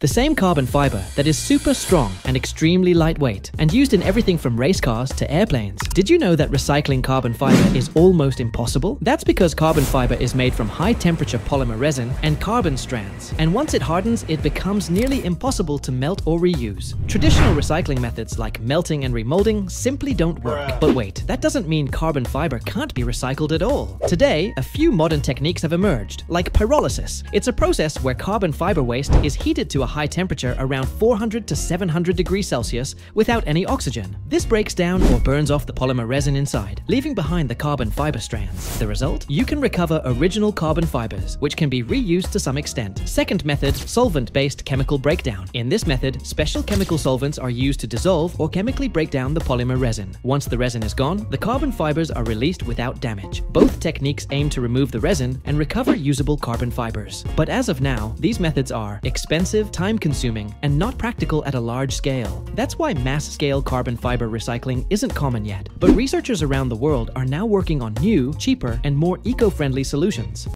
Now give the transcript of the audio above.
The same carbon fiber that is super strong and extremely lightweight and used in everything from race cars to airplanes. Did you know that recycling carbon fiber is almost impossible? That's because carbon fiber is made from high temperature polymer resin and carbon strands, and once it hardens it becomes nearly impossible to melt or reuse. Traditional recycling methods like melting and remolding simply don't work. But wait, that doesn't mean carbon fiber can't be recycled at all. Today, a few modern techniques have emerged, like pyrolysis. It's a process where carbon fiber waste is heated to a high temperature around 400 to 700 degrees Celsius without any oxygen. This breaks down or burns off the polymer resin inside, leaving behind the carbon fiber strands. The result? You can recover original carbon fibers, which can be reused to some extent. Second method, solvent-based chemical breakdown. In this method, special chemical solvents are used to dissolve or chemically break down the polymer resin. Once the resin is gone, the carbon fibers are released without damage. Both techniques aim to remove the resin and recover usable carbon fibers. But as of now, these methods are expensive, time-consuming, and not practical at a large scale. That's why mass-scale carbon fiber recycling isn't common yet, but researchers around the world are now working on new, cheaper, and more eco-friendly solutions.